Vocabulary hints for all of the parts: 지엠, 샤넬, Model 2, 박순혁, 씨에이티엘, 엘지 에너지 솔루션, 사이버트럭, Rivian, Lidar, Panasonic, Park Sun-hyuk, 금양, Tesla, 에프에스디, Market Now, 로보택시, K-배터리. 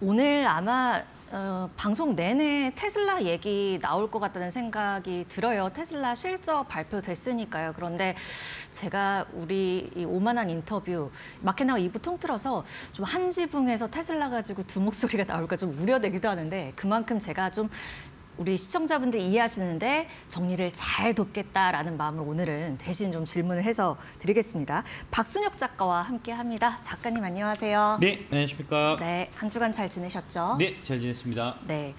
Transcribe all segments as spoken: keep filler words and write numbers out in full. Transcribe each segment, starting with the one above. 오늘 아마 어, 방송 내내 테슬라 얘기 나올 것 같다는 생각이 들어요. 테슬라 실적 발표됐으니까요. 그런데 제가 우리 이 오만한 인터뷰, 마켓나와 이 부 통틀어서 좀 한 지붕에서 테슬라 가지고 두 목소리가 나올까 좀 우려되기도 하는데, 그만큼 제가 좀 우리 시청자분들이 이해하시는데 정리를 잘 돕겠다라는 마음으로 오늘은 대신 좀 질문을 해서 드리겠습니다. 박순혁 작가와 함께합니다. 작가님 안녕하세요. 네, 안녕하십니까. 네, 한 주간 잘 지내셨죠? 네, 잘 지냈습니다. 네,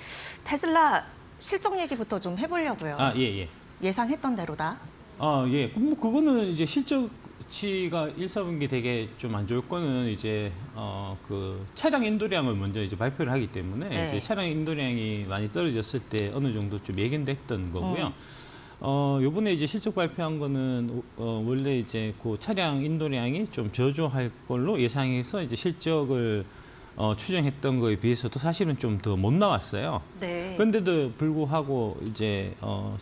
테슬라 실적 얘기부터 좀 해보려고요. 아, 예, 예. 예상했던 대로다. 아, 예. 뭐 그거는 이제 실적치가 일, 사분기 되게 좀 안 좋을 거는 이제 어, 그 차량 인도량을 먼저 이제 발표를 하기 때문에 네. 이제 차량 인도량이 많이 떨어졌을 때 어느 정도 좀 예견됐던 거고요. 음. 어, 요번에 이제 실적 발표한 거는 어, 원래 이제 그 차량 인도량이 좀 저조할 걸로 예상해서 이제 실적을 어, 추정했던 거에 비해서도 사실은 좀 더 못 나왔어요. 네. 그런데도 불구하고 이제 어,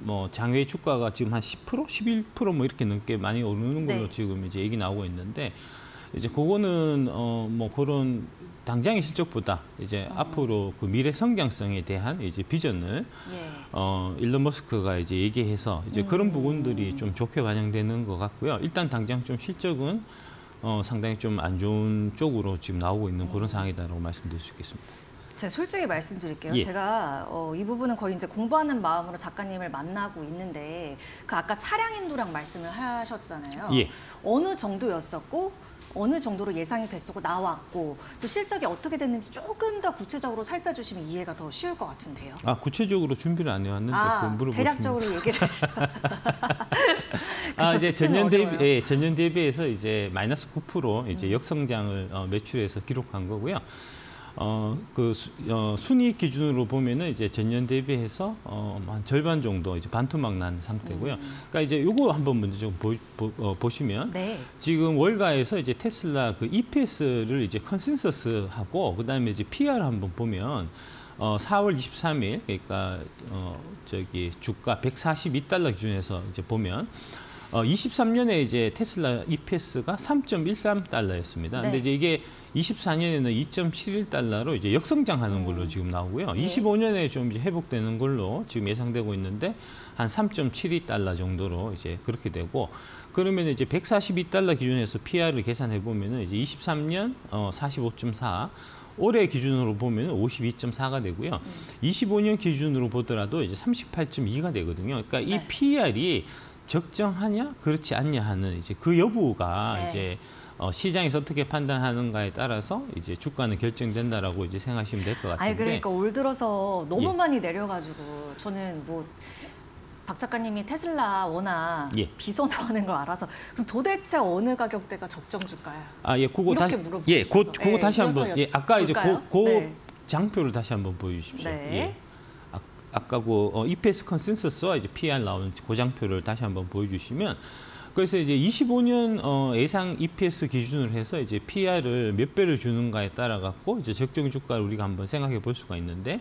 뭐 장외 주가가 지금 한 십 퍼센트, 십일 퍼센트 뭐 이렇게 넘게 많이 오르는 걸로 네. 지금 이제 얘기 나오고 있는데, 이제 그거는 어 뭐 그런 당장의 실적보다 이제 음. 앞으로 그 미래 성장성에 대한 이제 비전을 예. 어 일론 머스크가 이제 얘기해서 이제 음. 그런 부분들이 좀 좋게 반영되는 것 같고요. 일단 당장 좀 실적은 어 상당히 좀 안 좋은 쪽으로 지금 나오고 있는 음. 그런 상황이다라고 말씀드릴 수 있겠습니다. 제가 솔직히 말씀드릴게요. 예. 제가 어, 이 부분은 거의 이제 공부하는 마음으로 작가님을 만나고 있는데, 그 아까 차량 인도량 말씀을 하셨잖아요. 예. 어느 정도였었고 어느 정도로 예상이 됐었고 나왔고 또 실적이 어떻게 됐는지 조금 더 구체적으로 살펴주시면 이해가 더 쉬울 것 같은데요. 아, 구체적으로 준비를 안 해왔는데 아, 물어보시면. 대략적으로 얘기를 하시면. 아, 이제 전년 대비, 예, 전년 대비해서 이제 마이너스 구 퍼센트 이제 음. 역성장을 어, 매출에서 기록한 거고요. 어, 그 수, 어, 순이익 기준으로 보면은 이제 전년 대비해서 어, 한 절반 정도 이제 반토막 난 상태고요. 음. 그러니까 이제 요거 한번 먼저 좀 보, 보, 어, 보시면 네. 지금 월가에서 이제 테슬라 그 이피에스를 이제 컨센서스하고 그다음에 이제 피알 한번 보면 어, 사월 이십삼일 그러니까 어, 저기 주가 백사십이 달러 기준에서 이제 보면 어, 이십삼 년에 이제 테슬라 이피에스가 삼 점 일삼 달러였습니다. 네. 근데 이제 이게 이십사 년에는 이 점 칠일 달러로 이제 역성장하는 걸로 음. 지금 나오고요. 네. 이십오 년에 좀 이제 회복되는 걸로 지금 예상되고 있는데 한 삼 점 칠이 달러 정도로 이제 그렇게 되고, 그러면 이제 백사십이 달러 기준에서 피알을 계산해 보면은 이제 이십삼 년 어, 사십오 점 사. 올해 기준으로 보면 오십이 점 사가 되고요. 음. 이십오 년 기준으로 보더라도 이제 삼십팔 점 이가 되거든요. 그러니까 이 네. 피알이 적정하냐, 그렇지 않냐 하는 이제 그 여부가 네. 이제 어, 시장에서 어떻게 판단하는가에 따라서 이제 주가는 결정된다라고 이제 생각하시면 될 것 같은데. 아니 그러니까 올 들어서 너무 예. 많이 내려가지고 저는 뭐 박 작가님이 테슬라 워낙 예. 비선호하는 걸 알아서 그럼 도대체 어느 가격대가 적정 주가야? 아, 예, 그거 이렇게 물어보셨어요. 예, 고, 그거 예, 다시 한번. 예, 아까 볼까요? 이제 고, 고 네. 장표를 다시 한번 보여주십시오. 네. 예. 아까 그 어, 이피에스 컨센서스와 이제 피알 나오는 고장표를 다시 한번 보여주시면, 그래서 이제 이십오 년 어, 예상 이피에스 기준으로 해서 이제 피알을 몇 배를 주는가에 따라 갖고 이제 적정 주가를 우리가 한번 생각해 볼 수가 있는데,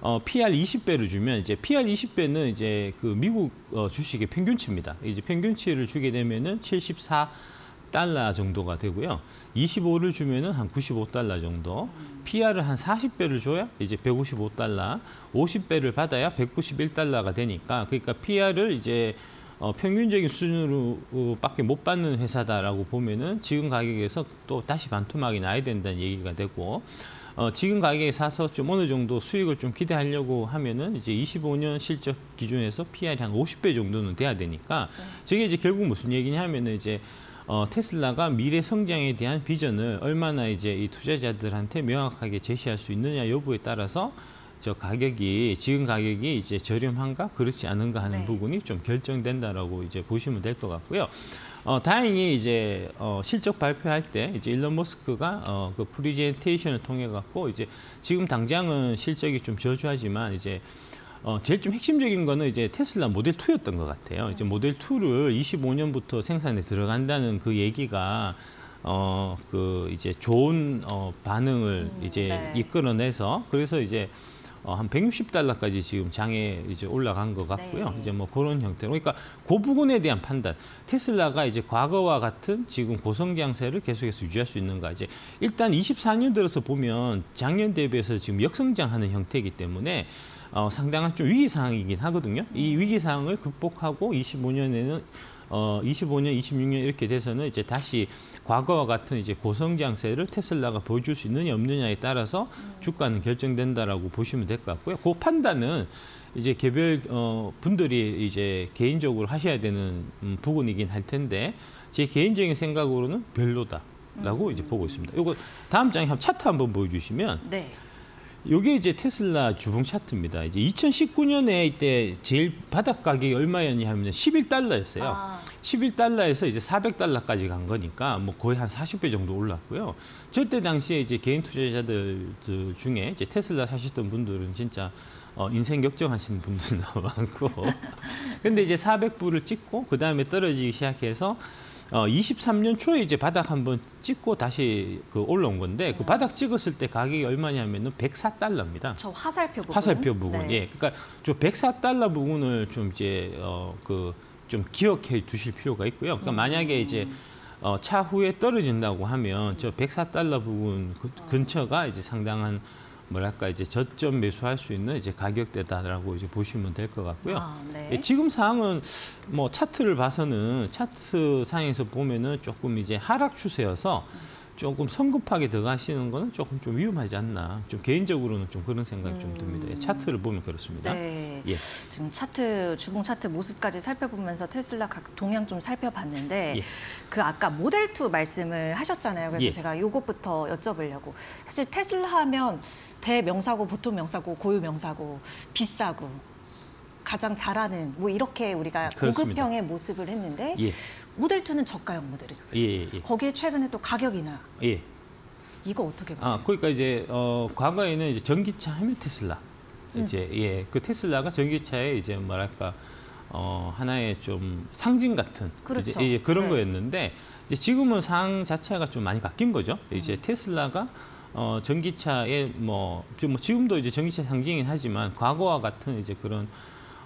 어, 피알 이십 배를 주면 이제 피알 이십 배는 이제 그 미국 어, 주식의 평균치입니다. 이제 평균치를 주게 되면은 칠십사 달러 정도가 되고요. 이십오를 주면은 한 구십오 달러 정도. 피알을 한 사십 배를 줘야 이제 백오십오 달러, 오십 배를 받아야 백구십일 달러가 되니까, 그러니까 피알을 이제 어, 평균적인 수준으로밖에 못 받는 회사다라고 보면은 지금 가격에서 또 다시 반토막이 나야 된다는 얘기가 되고, 어, 지금 가격에 사서 좀 어느 정도 수익을 좀 기대하려고 하면은 이제 이십오 년 실적 기준에서 피알이 한 오십 배 정도는 돼야 되니까, 저게 이제 결국 무슨 얘기냐면은 이제 어, 테슬라가 미래 성장에 대한 비전을 얼마나 이제 이 투자자들한테 명확하게 제시할 수 있느냐 여부에 따라서 저 가격이, 지금 가격이 이제 저렴한가 그렇지 않은가 하는 네. 부분이 좀 결정된다라고 이제 보시면 될 것 같고요. 어, 다행히 이제 어, 실적 발표할 때 이제 일론 머스크가 어, 그 프리젠테이션을 통해 갖고 이제 지금 당장은 실적이 좀 저조하지만 이제 어, 제일 좀 핵심적인 거는 이제 테슬라 모델 투였던 것 같아요. 이제 모델 투를 이십오 년부터 생산에 들어간다는 그 얘기가, 어, 그 이제 좋은, 어, 반응을 음, 이제 네. 이끌어내서, 그래서 이제, 어, 한 백육십 달러까지 지금 장에 이제 올라간 것 같고요. 네. 이제 뭐 그런 형태로. 그러니까 그 부분에 대한 판단. 테슬라가 이제 과거와 같은 지금 고성장세를 계속해서 유지할 수 있는가. 이제 일단 이십사 년 들어서 보면 작년 대비해서 지금 역성장하는 형태이기 때문에 어, 상당한 좀 위기상황이긴 하거든요. 이 위기상황을 극복하고 이십오 년에는 어, 이십오 년, 이십육 년 이렇게 돼서는 이제 다시 과거와 같은 이제 고성장세를 테슬라가 보여줄 수 있느냐 없느냐에 따라서 주가는 결정된다라고 보시면 될 것 같고요. 그 판단은 이제 개별 어, 분들이 이제 개인적으로 하셔야 되는 음, 부분이긴 할 텐데 제 개인적인 생각으로는 별로다라고 음. 이제 보고 있습니다. 이거 다음 장에 한번 차트 한번 보여주시면. 네. 이게 이제 테슬라 주봉 차트입니다. 이제 이천십구 년에 이때 제일 바닥 가격이 얼마였냐 하면 십일 달러였어요. 아. 십일 달러에서 이제 사백 달러까지 간 거니까 뭐 거의 한 사십 배 정도 올랐고요. 저때 당시에 이제 개인 투자자들 중에 이제 테슬라 사셨던 분들은 진짜 어, 인생 역정하시는 분들도 많고. 근데 이제 사백 불을 찍고 그 다음에 떨어지기 시작해서 어, 이십삼 년 초에 이제 바닥 한번 찍고 다시 그 올라온 건데 음. 그 바닥 찍었을 때 가격이 얼마냐면은 백사 달러입니다. 저 화살표 부분. 화살표 부분. 네. 예. 그러니까 저 백사 달러 부분을 좀 이제 어, 그 좀 기억해 두실 필요가 있고요. 그러니까 음. 만약에 이제 어, 차후에 떨어진다고 하면 저 백사 달러 부분 그, 근처가 이제 상당한 뭐랄까 이제 저점 매수할 수 있는 이제 가격대다라고 이제 보시면 될 것 같고요. 아, 네. 예, 지금 상황은 뭐 차트를 봐서는 차트 상에서 보면은 조금 이제 하락 추세여서 조금 성급하게 들어가시는 거는 조금 좀 위험하지 않나. 좀 개인적으로는 좀 그런 생각이 음. 좀 듭니다. 예, 차트를 보면 그렇습니다. 네. 예. 지금 차트 주봉 차트 모습까지 살펴보면서 테슬라 각 동향 좀 살펴봤는데 예. 그 아까 모델 투 말씀을 하셨잖아요. 그래서 예. 제가 이것부터 여쭤보려고. 사실 테슬라 하면 대명사고, 보통 명사고, 고유 명사고, 비싸고, 가장 잘하는 뭐 이렇게 우리가 그렇습니다. 고급형의 모습을 했는데 예. 모델 투는 저가형 모델이죠. 예, 예. 거기에 최근에 또 가격이나 예. 이거 어떻게 보세요? 아, 그러니까 이제 어, 과거에는 이제 전기차 하면 테슬라 이제 음. 예, 그 테슬라가 전기차에 이제 뭐랄까 어, 하나의 좀 상징 같은 그렇죠. 이제, 이제 그런 네. 거였는데 이제 지금은 상황 자체가 좀 많이 바뀐 거죠. 이제 음. 테슬라가 어, 전기차의 뭐, 지금도 이제 전기차 상징이긴 하지만 과거와 같은 이제 그런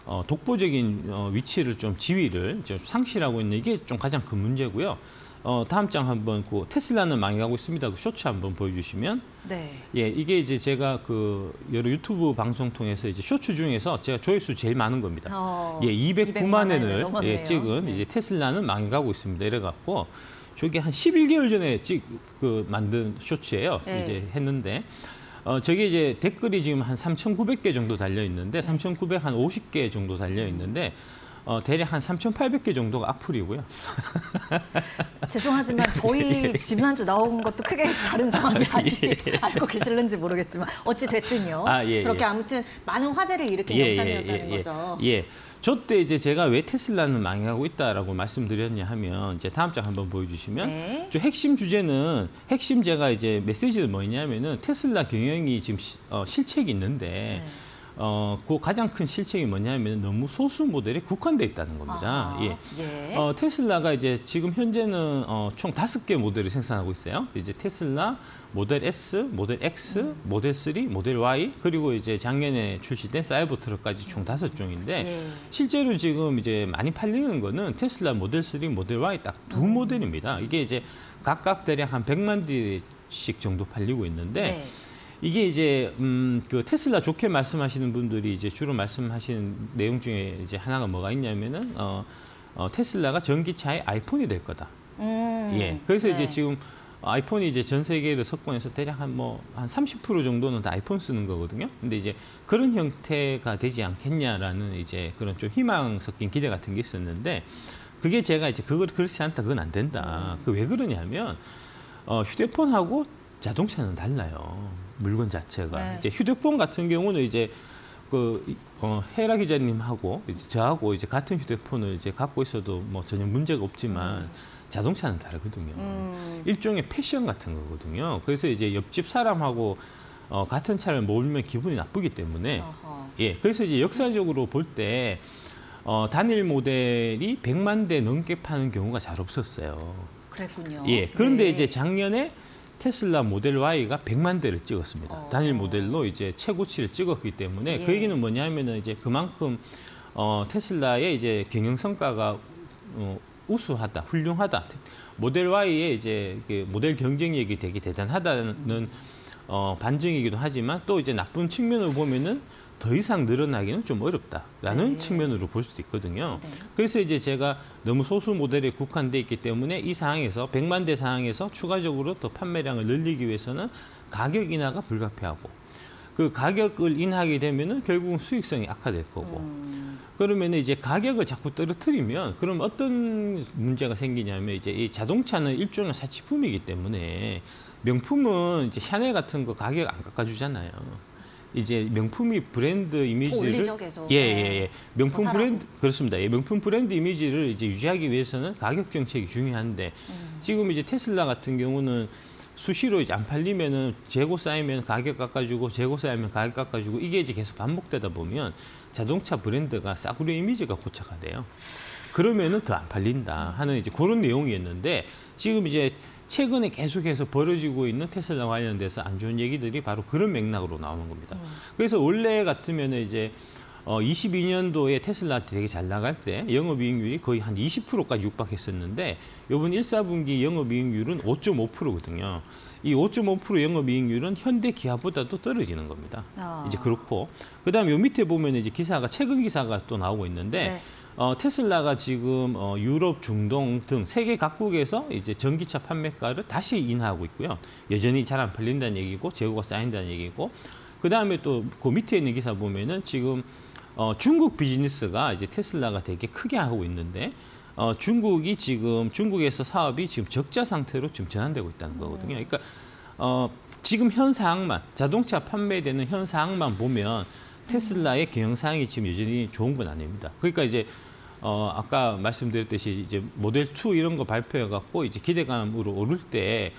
어, 독보적인 어, 위치를 좀 지위를 이제 상실하고 있는 이게 좀 가장 큰 문제고요. 어, 다음 장 한번 그 테슬라는 망해가고 있습니다. 그 쇼츠 한번 보여주시면. 네. 예, 이게 이제 제가 그 여러 유튜브 방송 통해서 이제 쇼츠 중에서 제가 조회수 제일 많은 겁니다. 어, 예, 이백구만 엔을 예, 찍은 네. 이제 테슬라는 망해가고 있습니다. 이래갖고. 저게 한 십일 개월 전에 찍, 그, 만든 쇼츠예요. 네. 이제 했는데. 어, 저게 이제 댓글이 지금 한 삼천구백 개 정도 달려있는데, 삼천구백오십 개 정도 달려있는데, 어, 대략 한 삼천팔백 개 정도가 악플이고요. 죄송하지만 저희 예. 지난주 나온 것도 크게 다른 상황이 아직 예. 알고 계실는지 모르겠지만, 어찌됐든요. 아, 예, 저렇게 예. 아무튼 많은 화제를 일으킨 예, 영상이었다는 예, 예, 거죠. 예. 저때 이제 제가 왜 테슬라는 망해가고 있다라고 말씀드렸냐 하면 이제 다음 장 한번 보여주시면 네. 저 핵심 주제는 핵심 제가 이제 메시지는 뭐냐면은 테슬라 경영이 지금 시, 어, 실책이 있는데 네. 어, 그 가장 큰 실책이 뭐냐면 너무 소수 모델에 국한돼 있다는 겁니다. 예. 예. 어, 테슬라가 이제 지금 현재는 어, 총 다섯 개 모델을 생산하고 있어요. 이제 테슬라 모델 S, 모델 X, 음. 모델 쓰리, 모델 Y, 그리고 이제 작년에 출시된 사이버트럭까지 총 다섯 종인데 예. 실제로 지금 이제 많이 팔리는 거는 테슬라 모델 쓰리, 모델 Y 딱 두 음. 모델입니다. 이게 이제 각각 대략 한 백만 대씩 정도 팔리고 있는데 네. 이게 이제 음, 그 테슬라 좋게 말씀하시는 분들이 이제 주로 말씀하시는 내용 중에 이제 하나가 뭐가 있냐면은 어, 어, 테슬라가 전기차의 아이폰이 될 거다. 음. 예. 그래서 네. 이제 지금 아이폰이 이제 전 세계를 석권해서 대략 한 뭐 한 삼십 퍼센트 정도는 다 아이폰 쓰는 거거든요. 근데 이제 그런 형태가 되지 않겠냐라는 이제 그런 좀 희망 섞인 기대 같은 게 있었는데 그게 제가 이제 그걸 그렇지 않다, 그건 안 된다. 그 왜 그러냐면 어, 휴대폰하고 자동차는 달라요. 물건 자체가 네. 이제 휴대폰 같은 경우는 이제 그 어, 헤라 기자님하고 이제 저하고 이제 같은 휴대폰을 이제 갖고 있어도 뭐 전혀 문제가 없지만. 음. 자동차는 다르거든요. 음. 일종의 패션 같은 거거든요. 그래서 이제 옆집 사람하고 어, 같은 차를 몰면 기분이 나쁘기 때문에 어허. 예, 그래서 이제 역사적으로 볼 때 어, 단일 모델이 백만 대 넘게 파는 경우가 잘 없었어요. 그랬군요. 예, 그런데 네. 이제 작년에 테슬라 모델 Y가 백만 대를 찍었습니다. 어. 단일 모델로 이제 최고치를 찍었기 때문에 예. 그 얘기는 뭐냐면은 이제 그만큼 어, 테슬라의 이제 경영 성과가 어, 우수하다, 훌륭하다. 모델 Y의 이제 그 모델 경쟁력이 되게 대단하다는 음. 어, 반증이기도 하지만 또 이제 나쁜 측면을 보면은 더 이상 늘어나기는 좀 어렵다라는 네. 측면으로 볼 수도 있거든요. 네. 그래서 이제 제가 너무 소수 모델에 국한돼 있기 때문에 이 상황에서 백만 대 상황에서 추가적으로 더 판매량을 늘리기 위해서는 가격 인하가 불가피하고 그 가격을 인하하게 되면은 결국은 수익성이 악화될 거고 음. 그러면 이제 가격을 자꾸 떨어뜨리면 그럼 어떤 문제가 생기냐면 이제 이 자동차는 일종의 사치품이기 때문에 명품은 이제 샤넬 같은 거 가격 안 깎아주잖아요. 이제 명품이 브랜드 이미지를 예, 예, 예. 명품 브랜드 그렇습니다. 예, 명품 브랜드 이미지를 이제 유지하기 위해서는 가격 정책이 중요한데 음. 지금 이제 테슬라 같은 경우는 수시로 이제 안 팔리면은 재고 쌓이면 가격 깎아주고 재고 쌓이면 가격 깎아주고 이게 이제 계속 반복되다 보면 자동차 브랜드가 싸구려 이미지가 고착화돼요. 그러면은 더 안 팔린다 하는 이제 그런 내용이었는데 지금 이제 최근에 계속해서 벌어지고 있는 테슬라 관련돼서 안 좋은 얘기들이 바로 그런 맥락으로 나오는 겁니다. 음. 그래서 원래 같으면 이제 어, 이십이 년도에 테슬라 되게 잘 나갈 때 영업이익률이 거의 한 이십 퍼센트까지 육박했었는데 이번 일, 사분기 영업이익률은 오 점 오 퍼센트거든요. 이 오 점 오 퍼센트 영업이익률은 현대 기아보다도 떨어지는 겁니다. 아. 이제 그렇고 그다음에 요 밑에 보면 이제 기사가 최근 기사가 또 나오고 있는데. 네. 어, 테슬라가 지금 어, 유럽, 중동 등 세계 각국에서 이제 전기차 판매가를 다시 인하하고 있고요. 여전히 잘 안 팔린다는 얘기고 재고가 쌓인다는 얘기고 그다음에 또 그 밑에 있는 기사 보면은 지금 어, 중국 비즈니스가 이제 테슬라가 되게 크게 하고 있는데 어, 중국이 지금 중국에서 사업이 지금 적자 상태로 지금 전환되고 있다는 거거든요. 그러니까 어, 지금 현 상황만 자동차 판매되는 현 상황만 보면. 테슬라의 경영 상황이 지금 여전히 좋은 건 아닙니다. 그러니까 이제 어 아까 말씀드렸듯이 이제 모델 투 이런 거 발표해 갖고 이제 기대감으로 오를 때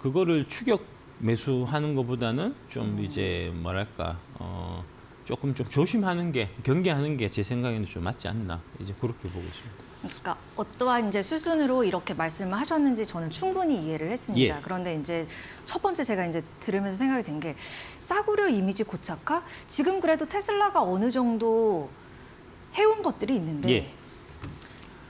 그거를 추격 매수하는 것보다는 좀 이제 뭐랄까 어 조금 좀 조심하는 게 경계하는 게 제 생각에는 좀 맞지 않나 이제 그렇게 보고 있습니다. 그러니까 어떠한 이제 수순으로 이렇게 말씀을 하셨는지 저는 충분히 이해를 했습니다. 예. 그런데 이제 첫 번째 제가 이제 들으면서 생각이 든 게 싸구려 이미지 고착화? 지금 그래도 테슬라가 어느 정도 해온 것들이 있는데 예.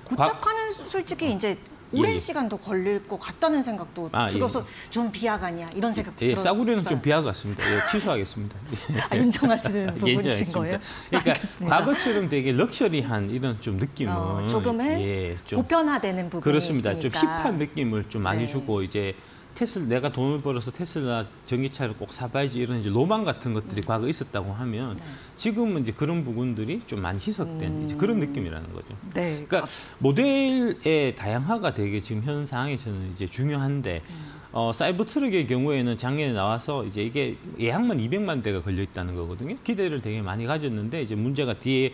고착화는 과... 솔직히 이제 오랜 예. 시간 더 걸릴 것 같다는 생각도 아, 들어서 예. 좀 비약 아니야 이런 생각도 예. 들어요. 싸구려는 좀 비약 같습니다. 예, 취소하겠습니다. 아, 인정하시는 부분이신 예, 거예요? 그러니까 알겠습니다. 과거처럼 되게 럭셔리한 이런 좀 느낌은 어, 조금은 예, 좀 보편화되는 부분이 그렇습니다. 있으니까. 좀 힙한 느낌을 좀 많이 네. 주고 이제 테슬 내가 돈을 벌어서 테슬라 전기차를 꼭 사봐야지 이런 이제 로망 같은 것들이 음. 과거 있었다고 하면 네. 지금은 이제 그런 부분들이 좀 많이 희석된 음. 이제 그런 느낌이라는 거죠. 네. 그러니까 아. 모델의 다양화가 되게 지금 현 상황에서는 이제 중요한데 음. 어, 사이버트럭의 경우에는 작년에 나와서 이제 이게 예약만 이백만 대가 걸려 있다는 거거든요. 기대를 되게 많이 가졌는데 이제 문제가 뒤에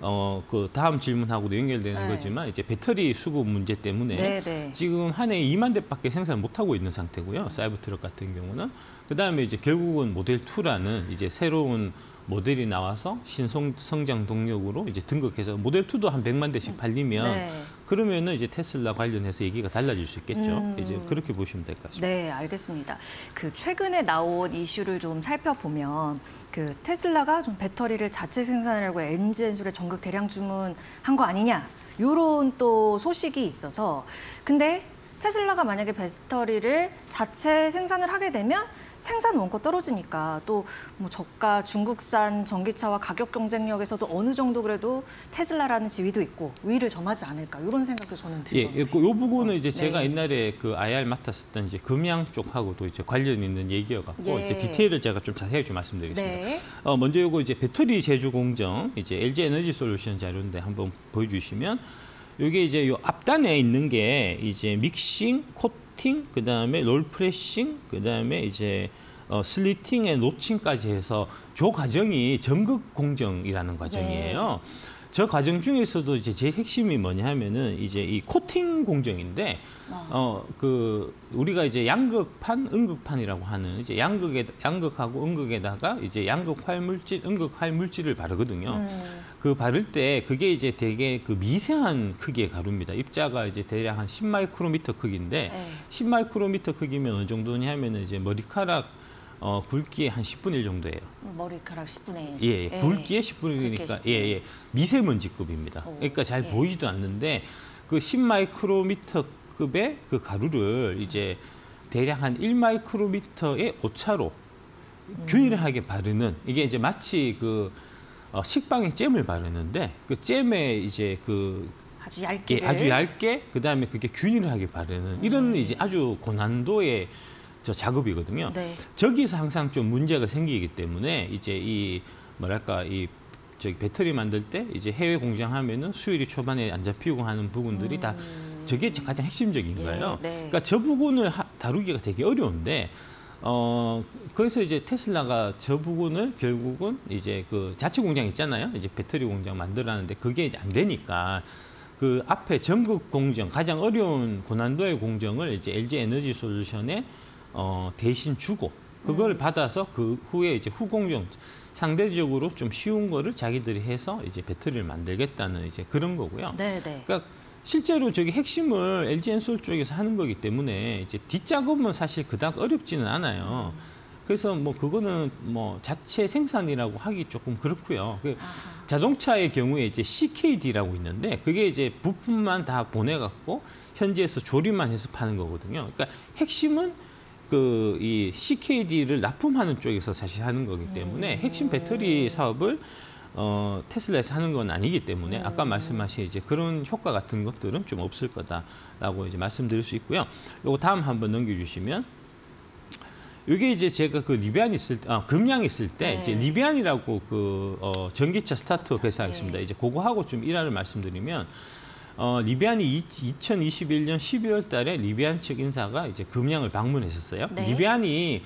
어, 그 다음 질문하고도 연결되는 네. 거지만 이제 배터리 수급 문제 때문에 네, 네. 지금 한 해에 이만 대밖에 생산 못 하고 있는 상태고요. 사이버트럭 같은 경우는 그다음에 이제 결국은 모델 투라는 이제 새로운 모델이 나와서 신성 성장 동력으로 이제 등극해서 모델 투도 한 백만 대씩 팔리면 네. 그러면은 이제 테슬라 관련해서 얘기가 달라질 수 있겠죠. 음. 이제 그렇게 보시면 될 것 같습니다. 네, 알겠습니다. 그 최근에 나온 이슈를 좀 살펴보면 그 테슬라가 좀 배터리를 자체 생산하려고 엘지 엔솔에 전극 대량 주문한 거 아니냐 이런 또 소식이 있어서 근데 테슬라가 만약에 배터리를 자체 생산을 하게 되면 생산 원가 떨어지니까 또 뭐 저가 중국산 전기차와 가격 경쟁력에서도 어느 정도 그래도 테슬라라는 지위도 있고 우위를 점하지 않을까 이런 생각도 저는 들거든요. 예, 그 요 부분은 이제 제가 네. 옛날에 그 아이알 맡았었던 이제 금양 쪽하고도 이제 관련 있는 얘기여갖고 예. 이제 디테일을 제가 좀 자세히 좀 말씀드리겠습니다. 네. 어, 먼저 요거 이제 배터리 제조 공정 이제 엘지 에너지 솔루션 자료인데 한번 보여주시면 요게 이제 요 앞단에 있는 게 이제 믹싱 코 그 다음에 롤프레싱, 그 다음에 이제 어, 슬리팅 앤 노칭까지 해서 저 과정이 전극 공정이라는 과정이에요. 네. 저 과정 중에서도 이제 제일 핵심이 뭐냐 하면은 이제 이 코팅 공정인데, 어, 그, 우리가 이제 양극판, 음극판이라고 하는 이제 양극에, 양극하고 음극에다가 이제 양극 활물질, 음극 활물질을 바르거든요. 음. 그 바를 때 그게 이제 되게 그 미세한 크기의 가루입니다. 입자가 이제 대략 한 십 마이크로미터 크기인데 네. 십 마이크로미터 크기면 어느 정도냐면은 이제 머리카락 어, 굵기의 한 십분의 일 정도예요. 머리카락 십분의 일. 예, 예. 굵기의 십분의 일이니까 굵기의 십분의 일. 예, 예. 미세먼지급입니다. 오, 그러니까 잘 예. 보이지도 않는데 그 십 마이크로미터급의 그 가루를 이제 대략 한 일 마이크로미터의 오차로 음. 균일하게 바르는 이게 이제 마치 그 어, 식빵에 잼을 바르는데 그 잼에 이제 그 아주 얇게 예, 아주 얇게 그다음에 그게 균일하게 바르는 이런 음. 이제 아주 고난도의 저 작업이거든요. 네. 저기서 항상 좀 문제가 생기기 때문에 이제 이 뭐랄까 이 저기 배터리 만들 때 이제 해외 공장하면은 수율이 초반에 안 잡히고 하는 부분들이 음. 다 저게 가장 핵심적인 거예요. 예, 네. 그러니까 저 부분을 하, 다루기가 되게 어려운데 어 그래서 이제 테슬라가 저 부분을 결국은 이제 그 자체 공장 있잖아요. 이제 배터리 공장 만들라는데 그게 이제 안 되니까 그 앞에 전극 공정 가장 어려운 고난도의 공정을 이제 엘지 에너지 솔루션에 어, 대신 주고 그걸 음. 받아서 그 후에 이제 후공정 상대적으로 좀 쉬운 거를 자기들이 해서 이제 배터리를 만들겠다는 이제 그런 거고요. 네네. 그러니까 실제로 저기 핵심을 엘지 엔솔 쪽에서 하는 거기 때문에 이제 뒷작업은 사실 그닥 어렵지는 않아요. 음. 그래서 뭐 그거는 뭐 자체 생산이라고 하기 조금 그렇고요. 그 자동차의 경우에 이제 씨케이디라고 있는데 그게 이제 부품만 다 보내갖고 현지에서 조립만 해서 파는 거거든요. 그러니까 핵심은 그 이 씨케이디를 납품하는 쪽에서 사실 하는 거기 때문에 음. 핵심 배터리 사업을 어, 테슬라에서 하는 건 아니기 때문에 음. 아까 말씀하신 이제 그런 효과 같은 것들은 좀 없을 거다라고 이제 말씀드릴 수 있고요. 요거 다음 한번 넘겨주시면 이게 이제 제가 그 리비안 있을 때, 아, 금양 있을 때 네. 이제 리비안이라고 그 어, 전기차 스타트업 회사가 있습니다. 네. 이제 그거하고 좀 일화를 말씀드리면. 어, 리비안이 이천이십일년 십이월 달에 리비안 측 인사가 이제 금양을 방문했었어요. 네. 리비안이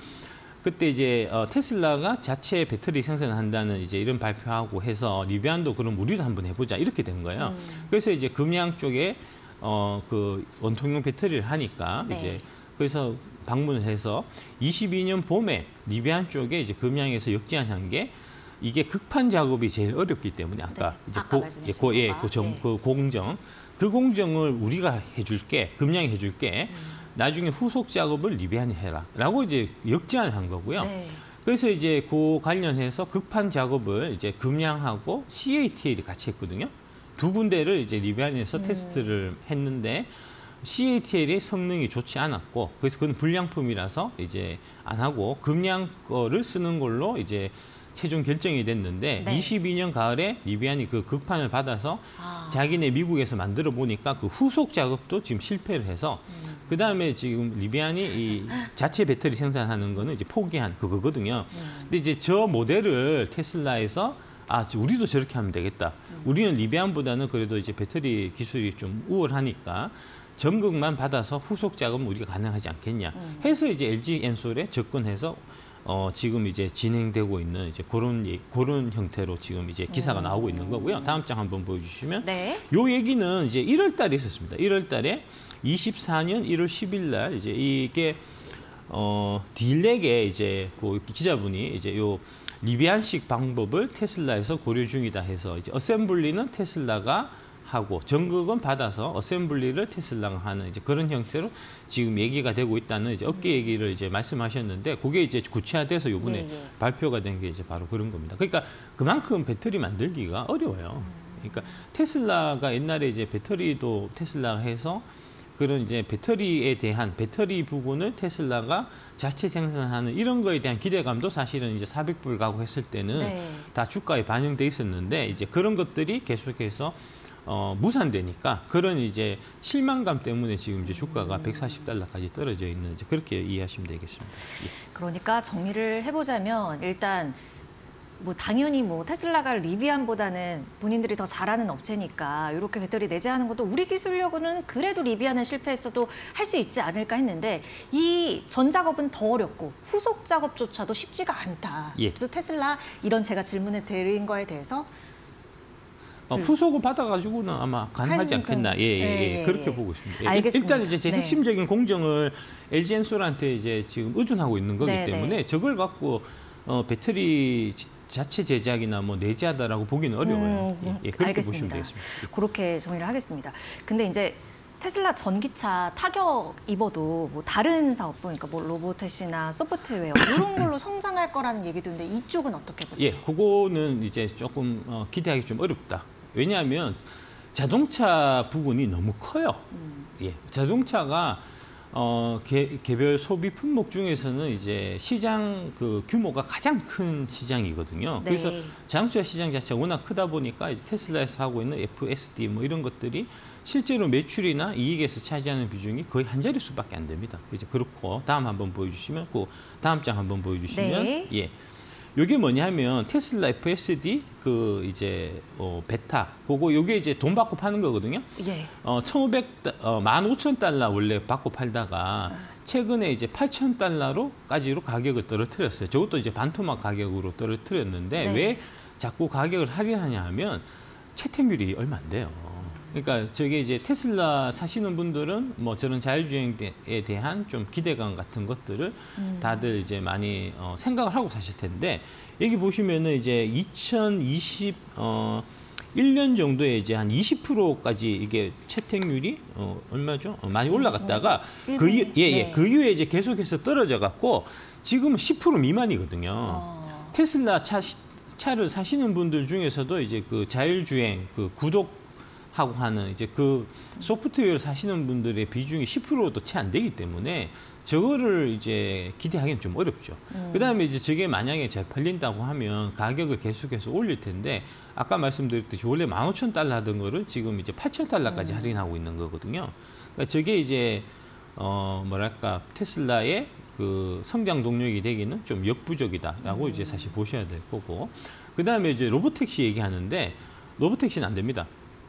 그때 이제 어, 테슬라가 자체 배터리 생산을 한다는 이제 이런 발표하고 해서 리비안도 그럼 우리도 한번 해보자 이렇게 된 거예요. 음. 그래서 이제 금양 쪽에 어, 그 원통형 배터리를 하니까 네. 이제 그래서 방문을 해서 이십이년 봄에 리비안 쪽에 이제 금양에서 역제안한 게 이게 극판 작업이 제일 어렵기 때문에 아까 네. 이제 아까 고, 예, 고, 예, 고 정, 네. 그 공정 그 공정을 우리가 해줄게 금양이 해줄게 음. 나중에 후속 작업을 리비안이 해라라고 이제 역제안을 한 거고요. 네. 그래서 이제 그 관련해서 극판 작업을 이제 금양하고 씨에이티엘이 같이 했거든요. 두 군데를 이제 리비안에서 음. 테스트를 했는데 씨에이티엘의 성능이 좋지 않았고 그래서 그건 불량품이라서 이제 안 하고 금양 거를 쓰는 걸로 이제 최종 결정이 됐는데 네. 이십이년 가을에 리비안이 그 극판을 받아서 아. 자기네 미국에서 만들어 보니까 그 후속 작업도 지금 실패를 해서 음. 그다음에 지금 리비안이 이 자체 배터리 생산하는 거는 이제 포기한 그거거든요. 음. 근데 이제 저 모델을 테슬라에서 아, 우리도 저렇게 하면 되겠다. 음. 우리는 리비안보다는 그래도 이제 배터리 기술이 좀 우월하니까 전극만 받아서 후속 작업은 우리가 가능하지 않겠냐. 음. 해서 이제 엘지 엔솔에 접근해서 어, 지금 이제 진행되고 있는 이제 그런, 그런 형태로 지금 이제 기사가 음. 나오고 있는 거고요. 다음 장 한번 보여주시면. 네. 요 얘기는 이제 일월 달에 있었습니다. 일월 달에 이십사년 일월 십일 날 이제 이게, 어, 딜렉에 이제 그 기자분이 이제 요 리비안식 방법을 테슬라에서 고려 중이다 해서 이제 어셈블리는 테슬라가 하고 전극은 받아서 어셈블리를 테슬라가 하는 이제 그런 형태로 지금 얘기가 되고 있다는 이제 업계 얘기를 이제 말씀하셨는데 그게 이제 구체화돼서 이번에 네, 네. 발표가 된 게 이제 바로 그런 겁니다. 그러니까 그만큼 배터리 만들기가 어려워요. 그러니까 테슬라가 옛날에 이제 배터리도 테슬라가 해서 그런 이제 배터리에 대한 배터리 부분을 테슬라가 자체 생산하는 이런 거에 대한 기대감도 사실은 이제 사백 불 가구 했을 때는 네. 다 주가에 반영돼 있었는데 이제 그런 것들이 계속해서 어, 무산되니까 그런 이제 실망감 때문에 지금 이제 주가가 음. 백사십 달러까지 떨어져 있는 이제 그렇게 이해하시면 되겠습니다. 예. 그러니까 정리를 해보자면 일단 뭐 당연히 뭐 테슬라가 리비안보다는 본인들이 더 잘하는 업체니까 이렇게 배터리 내재하는 것도 우리 기술력으로는 그래도 리비안은 실패했어도 할 수 있지 않을까 했는데 이 전 작업은 더 어렵고 후속 작업조차도 쉽지가 않다. 예. 또 테슬라 이런 제가 질문을 드린 거에 대해서 어, 후속을 받아가지고는 아마 가능하지 않겠나. 예, 예, 예. 예 그렇게 예. 보고 있습니다. 알겠습니다. 일단 이제 제 네. 핵심적인 공정을 엘지 엔솔한테 이제 지금 의존하고 있는 거기 네, 때문에 네. 저걸 갖고 어, 배터리 자체 제작이나 뭐 내재하다라고 보기는 어려워요. 음, 예, 그렇게 알겠습니다. 보시면 되겠습니다. 그렇게 정리를 하겠습니다. 근데 이제 테슬라 전기차 타격 입어도 뭐 다른 사업부, 그러니까 뭐 로보택시나 소프트웨어 이런 걸로 성장할 거라는 얘기도 있는데 이쪽은 어떻게 보세요? 예, 그거는 이제 조금 어, 기대하기 좀 어렵다. 왜냐하면 자동차 부분이 너무 커요. 음. 예, 자동차가 어, 개, 개별 소비 품목 중에서는 이제 시장 그 규모가 가장 큰 시장이거든요. 네. 그래서 자동차 시장 자체가 워낙 크다 보니까 이제 테슬라에서 하고 있는 에프에스디 뭐 이런 것들이 실제로 매출이나 이익에서 차지하는 비중이 거의 한 자릿수밖에 안 됩니다. 이제 그렇고 다음 한번 보여주시면, 그 다음 장 한번 보여주시면, 네. 예, 이게 뭐냐면 테슬라 에프에스디 그 이제 어, 베타, 그거 요게 이제 돈 받고 파는 거거든요. 예. 어, 천오백, 어, 만 오천 달러 원래 받고 팔다가 최근에 이제 팔천 달러로까지로 가격을 떨어뜨렸어요. 저것도 이제 반토막 가격으로 떨어뜨렸는데 네. 왜 자꾸 가격을 할인하냐 하면 채택률이 얼마 안 돼요. 그러니까 저게 이제 테슬라 사시는 분들은 뭐 저런 자율주행에 대한 좀 기대감 같은 것들을 음. 다들 이제 많이 어, 생각을 하고 사실 텐데, 여기 보시면은 이제 이천이십 어, 일 년 정도에 이제 한 이십 퍼센트까지 이게 채택률이 어, 얼마죠? 어, 많이 올라갔다가 그 이후 예, 예, 네. 그 이후에 이제 계속해서 떨어져 갖고 지금은 십 퍼센트 미만이거든요. 어. 테슬라 차 차를 사시는 분들 중에서도 이제 그 자율주행 그 구독 하고 하는 이제 그 소프트웨어를 사시는 분들의 비중이 십 퍼센트도 채 안 되기 때문에 저거를 이제 기대하기는 좀 어렵죠. 음. 그다음에 이제 저게 만약에 잘 팔린다고 하면 가격을 계속해서 올릴 텐데, 아까 말씀드렸듯이 원래 만 오천 달러 하던 거를 지금 이제 팔천 달러까지 음. 할인하고 있는 거거든요. 그러니까 저게 이제 어 뭐랄까 테슬라의 그 성장 동력이 되기는 좀 역부족이다라고 음. 이제 사실 보셔야 될 거고, 그다음에 이제 로보택시 얘기하는데 로보택시는 안 됩니다.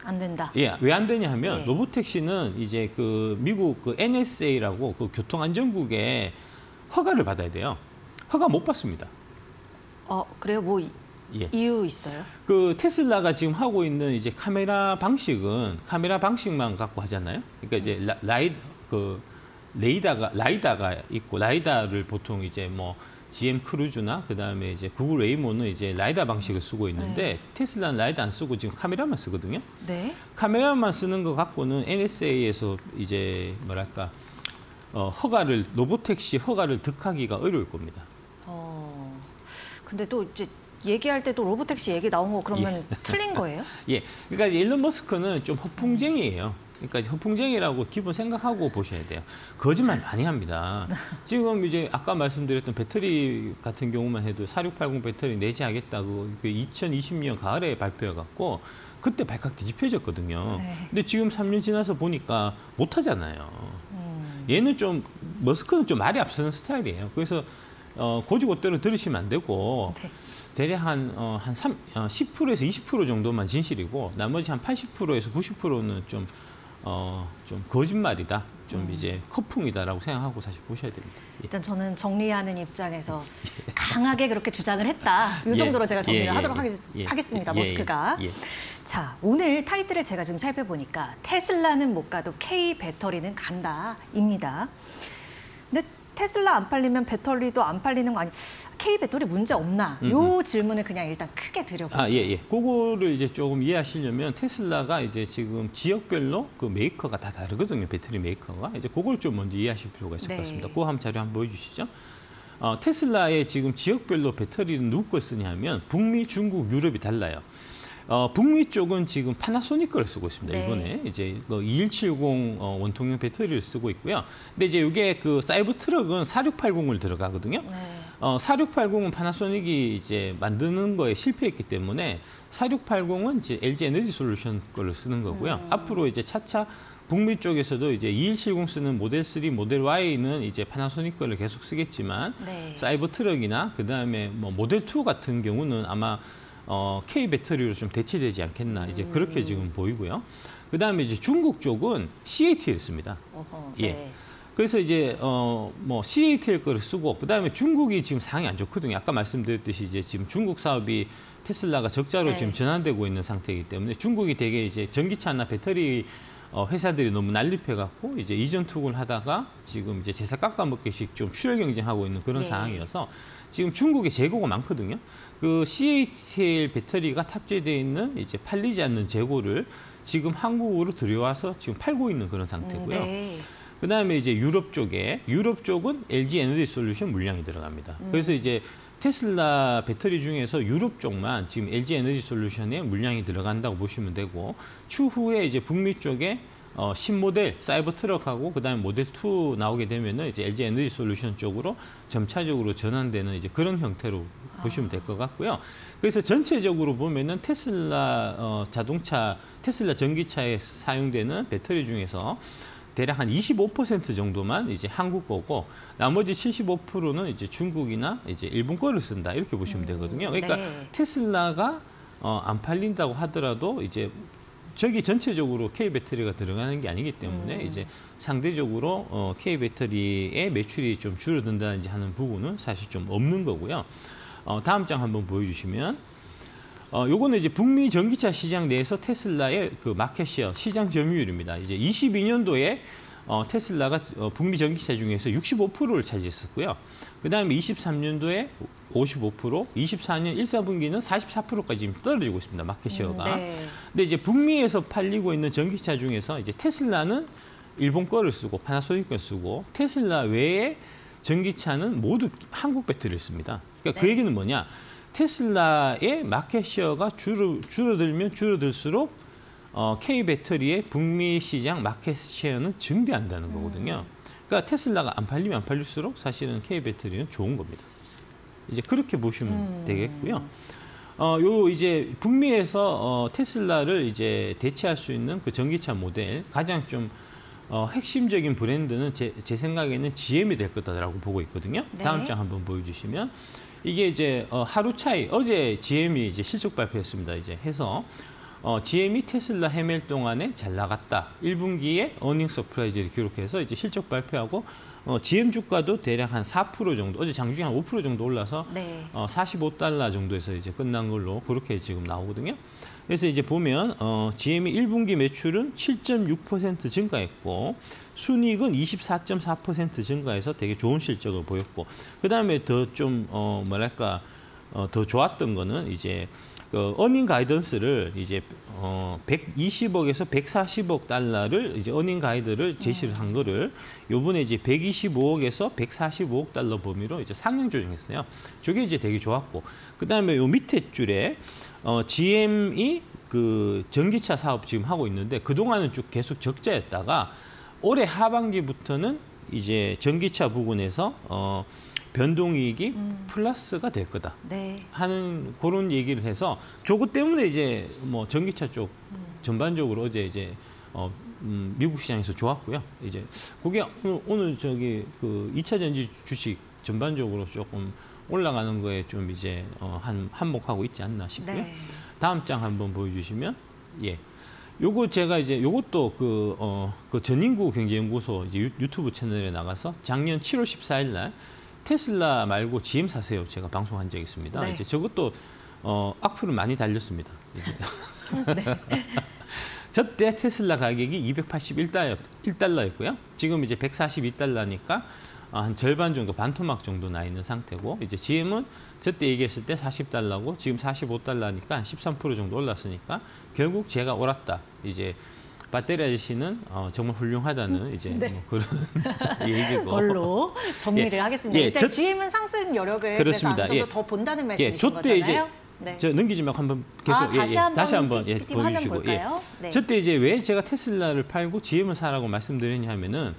안 된다. 예, 왜 안 되냐 하면 네. 로보택시는 이제 그 미국 그 엔에스에이라고 그 교통안전국에 허가를 받아야 돼요. 허가 못 받습니다. 어, 그래요? 뭐 예. 이유 있어요? 그 테슬라가 지금 하고 있는 이제 카메라 방식은 카메라 방식만 갖고 하잖아요. 그러니까 이제 음. 라, 라이 그 레이다가 라이다가 있고, 라이다를 보통 이제 뭐 지엠 크루즈나 그다음에 이제 구글 웨이모는 이제 라이다 방식을 쓰고 있는데 네. 테슬라는 라이다 안 쓰고 지금 카메라만 쓰거든요. 네. 카메라만 쓰는 것 갖고는 엔에스에이에서 이제 뭐랄까 어, 허가를 로보택시 허가를 득하기가 어려울 겁니다. 어. 근데 또 이제 얘기할 때도 로보택시 얘기 나온 거 그러면 예. 틀린 거예요? 예. 그러니까 이제 일론 머스크는 좀 허풍쟁이예요. 그러니까 이제 허풍쟁이라고 기본 생각하고 보셔야 돼요. 거짓말 많이 합니다. 지금 이제 아까 말씀드렸던 배터리 같은 경우만 해도 사육팔공 배터리 내재하겠다고 이천이십 년 가을에 발표해갖고 그때 발칵 뒤집혀졌거든요. 네. 근데 지금 삼 년 지나서 보니까 못하잖아요. 음. 얘는 좀 머스크는 좀 말이 앞서는 스타일이에요. 그래서 어, 고지고대로 들으시면 안 되고 네. 대략 한, 어, 한 삼, 어, 십 퍼센트에서 이십 퍼센트 정도만 진실이고 나머지 한 팔십 퍼센트에서 구십 퍼센트는 좀 어, 좀 거짓말이다, 좀 음. 이제 허풍이다라고 생각하고 사실 보셔야 됩니다. 예. 일단 저는 정리하는 입장에서 강하게 그렇게 주장을 했다. 이 정도로 예. 제가 정리를 예. 하도록 예. 하, 하겠습니다, 예. 머스크가. 예. 자, 오늘 타이틀을 제가 지금 살펴보니까 테슬라는 못 가도 K 배터리는 간다입니다. 근데 테슬라 안 팔리면 배터리도 안 팔리는 거 아니? K 배터리 문제 없나? 음, 요 음. 질문을 그냥 일단 크게 드려볼게요. 아, 예, 예. 그거를 이제 조금 이해하시려면 테슬라가 이제 지금 지역별로 그 메이커가 다 다르거든요. 배터리 메이커가. 이제 그걸 좀 먼저 이해하실 필요가 있을 네. 것 같습니다. 그거 한번 자료 한번 보여주시죠. 어, 테슬라의 지금 지역별로 배터리는 누구 걸 쓰냐면 북미, 중국, 유럽이 달라요. 어, 북미 쪽은 지금 파나소닉 거를 쓰고 있습니다. 네. 이번에 이제 이천백칠십 어, 원통형 배터리를 쓰고 있고요. 근데 이제 이게 그 사이버트럭은 사육팔공을 들어가거든요. 네. 어, 사육팔공은 파나소닉이 이제 만드는 거에 실패했기 때문에 사육팔공은 이제 엘지 에너지 솔루션 거를 쓰는 거고요. 음. 앞으로 이제 차차 북미 쪽에서도 이제 이천백칠십 쓰는 모델 쓰리, 모델 와이는 이제 파나소닉 거를 계속 쓰겠지만 네. 사이버트럭이나 그다음에 뭐 모델 투 같은 경우는 아마 어, K 배터리로 좀 대체되지 않겠나 이제 그렇게 지금 보이고요. 그 다음에 이제 중국 쪽은 씨에이티를 씁니다. 어허, 네. 예. 그래서 이제 어, 뭐 씨에이티를 거를 쓰고, 그 다음에 중국이 지금 상황이 안 좋거든요. 아까 말씀드렸듯이 이제 지금 중국 사업이 테슬라가 적자로 네. 지금 전환되고 있는 상태이기 때문에 중국이 되게 이제 전기차나 배터리 어, 회사들이 너무 난립해갖고 이제 이전 투구를 하다가 지금 이제 제사 깎아먹기식 좀 출혈 경쟁하고 있는 그런 네. 상황이어서. 지금 중국에 재고가 많거든요. 그 씨에이티엘 배터리가 탑재되어 있는 이제 팔리지 않는 재고를 지금 한국으로 들여와서 지금 팔고 있는 그런 상태고요. 네. 그 다음에 이제 유럽 쪽에, 유럽 쪽은 엘지 에너지 솔루션 물량이 들어갑니다. 음. 그래서 이제 테슬라 배터리 중에서 유럽 쪽만 지금 엘지 에너지 솔루션에 물량이 들어간다고 보시면 되고, 추후에 이제 북미 쪽에 어, 신모델, 사이버트럭하고 그다음에 모델 투 나오게 되면은 이제 엘지 에너지 솔루션 쪽으로 점차적으로 전환되는 이제 그런 형태로 아. 보시면 될 것 같고요. 그래서 전체적으로 보면은 테슬라 어, 자동차, 테슬라 전기차에 사용되는 배터리 중에서 대략 한 이십오 퍼센트 정도만 이제 한국 거고, 나머지 칠십오 퍼센트는 이제 중국이나 이제 일본 거를 쓴다, 이렇게 보시면 되거든요. 그러니까 네. 테슬라가 어, 안 팔린다고 하더라도 이제 저기 전체적으로 K배터리가 들어가는 게 아니기 때문에 음. 이제 상대적으로 어, K배터리의 매출이 좀 줄어든다든지 하는 부분은 사실 좀 없는 거고요. 어, 다음 장 한번 보여주시면, 어, 요거는 이제 북미 전기차 시장 내에서 테슬라의 그 마켓시어, 시장 점유율입니다. 이제 이십이 년도에 어, 테슬라가 어, 북미 전기차 중에서 육십오 퍼센트를 차지했었고요. 그 다음에 이십삼 년도에 오십오 퍼센트, 이십사 년 일, 사분기는 사십사 퍼센트까지 지금 떨어지고 있습니다, 마켓시어가. 네. 근데 이제 북미에서 팔리고 있는 전기차 중에서 이제 테슬라는 일본 거를 쓰고, 파나소닉 거를 쓰고, 테슬라 외에 전기차는 모두 한국 배터리를 씁니다. 그러니까 네. 그 얘기는 뭐냐? 테슬라의 마켓시어가 줄어, 줄어들면 줄어들수록 어, K배터리의 북미 시장 마켓시어는 증대한다는 거거든요. 그러니까 테슬라가 안 팔리면 안 팔릴수록 사실은 K배터리는 좋은 겁니다. 이제 그렇게 보시면 음. 되겠고요. 어, 요 이제 북미에서 어, 테슬라를 이제 대체할 수 있는 그 전기차 모델, 가장 좀 어, 핵심적인 브랜드는 제, 제 생각에는 지엠이 될 거다라고 보고 있거든요. 네. 다음 장 한번 보여주시면, 이게 이제 어, 하루 차이, 어제 지엠이 이제 실적 발표했습니다. 이제 해서 어, 지엠이 테슬라 헤맬 동안에 잘 나갔다. 일 분기에 어닝 서프라이즈를 기록해서 이제 실적 발표하고, 어, 지엠 주가도 대략 한 사 퍼센트 정도, 어제 장중에 한 오 퍼센트 정도 올라서 네. 어, 사십오 달러 정도에서 이제 끝난 걸로 그렇게 지금 나오거든요. 그래서 이제 보면 어, 지엠이 일 분기 매출은 칠 점 육 퍼센트 증가했고, 순이익은 이십사 점 사 퍼센트 증가해서 되게 좋은 실적을 보였고, 그 다음에 더 좀 어, 뭐랄까 어, 더 좋았던 거는 이제 그 어닝 가이던스를 이제 어, 백이십억에서 백사십억 달러를 이제 어닝 가이드를 제시를 한 거를 요번에 이제 백이십오억에서 백사십오억 달러 범위로 이제 상향 조정했어요. 저게 이제 되게 좋았고, 그 다음에 요 밑에 줄에 어, 지엠이 그 전기차 사업 지금 하고 있는데, 그동안은 쭉 계속 적자였다가 올해 하반기부터는 이제 전기차 부분에서 어, 변동이익이 음. 플러스가 될 거다 네. 하는 그런 얘기를 해서, 저거 때문에 이제 뭐 전기차 쪽 음. 전반적으로 어제 이제 어, 음, 미국 시장에서 좋았고요. 이제 그게 오늘 저기 그 이 차 전지 주식 전반적으로 조금 올라가는 거에 좀 이제 어, 한 한몫하고 있지 않나 싶고요. 네. 다음 장 한번 보여주시면, 예, 요거 제가 이제 요것도 그 어, 그 전인구 경제연구소 이제 유, 유튜브 채널에 나가서 작년 칠월 십사일 날 테슬라 말고 지엠 사세요 제가 방송한 적이 있습니다. 네. 이제 저것도 어, 악플을 많이 달렸습니다. 네. 저때 테슬라 가격이 이백팔십일 달러였고요. 지금 이제 백사십이 달러니까. 한 절반 정도, 반토막 정도 나 있는 상태고, 이제 지엠은 저때 얘기했을 때 사십 달러고 지금 사십오 달러니까 한 십삼 퍼센트 정도 올랐으니까 결국 제가 옳았다. 이제 배터리 아저씨는 어, 정말 훌륭하다는 이제 네. 뭐 그런 얘기고. 걸로 정리를 예. 하겠습니다. 예. 일단 저, 지엠은 상승 여력을 그렇습니다. 그래서 안정도 더 예. 본다는 말씀이신 예. 거잖아요. 이제 네. 저 넘기지 말고 한번 계속 아, 예, 다시, 예. 한번 다시 한번 예, 보여주시고. 예. 네. 저때 이제 왜 제가 테슬라를 팔고 지엠을 사라고 말씀드렸냐 하면은,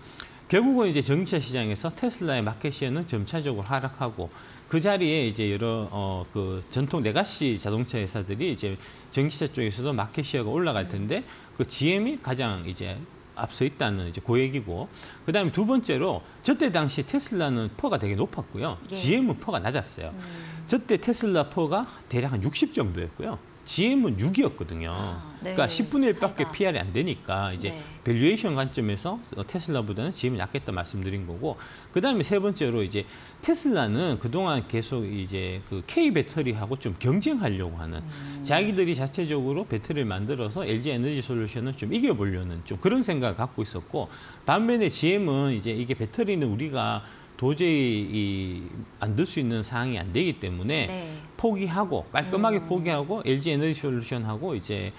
결국은 이제 전기차 시장에서 테슬라의 마켓시어는 점차적으로 하락하고, 그 자리에 이제 여러 어, 그 전통 레가시 자동차 회사들이 이제 전기차 쪽에서도 마켓시어가 올라갈 텐데, 그 지엠이 가장 이제 앞서 있다는 이제 그 얘기고, 그 다음에 두 번째로 저때 당시 테슬라는 퍼가 되게 높았고요. 예. 지엠은 퍼가 낮았어요. 음. 저때 테슬라 퍼가 대략 한 육십 정도였고요. 지엠은 육이었거든요. 아, 네. 그러니까 십분의 일밖에 차이가... 피알이 안 되니까 이제 네. 밸류에이션 관점에서 테슬라보다는 지엠이 낫겠다 말씀드린 거고, 그 다음에 세 번째로 이제 테슬라는 그동안 계속 이제 그 K 배터리하고 좀 경쟁하려고 하는 음. 자기들이 자체적으로 배터리를 만들어서 엘지 에너지 솔루션을 좀 이겨보려는 좀 그런 생각을 갖고 있었고, 반면에 지엠은 이제 이게 배터리는 우리가 도저히 이 만들 수 있는 상황이 안 되기 때문에 네. 포기하고 깔끔하게 음. 포기하고 엘지 에너지 솔루션하고 이제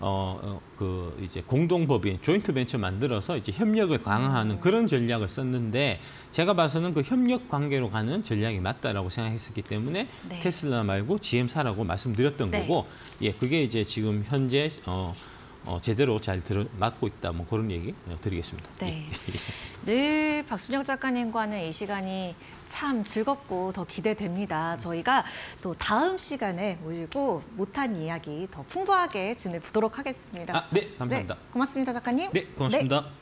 어 그 이제 공동법인 조인트 벤처 만들어서 이제 협력을 강화하는 음. 그런 전략을 썼는데 제가 봐서는 그 협력 관계로 가는 전략이 맞다라고 생각했었기 때문에 네. 테슬라 말고 지엠 사라고 말씀드렸던 네. 거고 예 그게 이제 지금 현재 어. 어, 제대로 잘 들어, 맡고 있다, 뭐 그런 얘기 드리겠습니다. 네. 늘 박순영 작가님과는 이 시간이 참 즐겁고 더 기대됩니다. 저희가 또 다음 시간에 모이고 못한 이야기 더 풍부하게 진행해 보도록 하겠습니다. 아, 네, 감사합니다. 네, 고맙습니다, 작가님. 네, 고맙습니다. 네.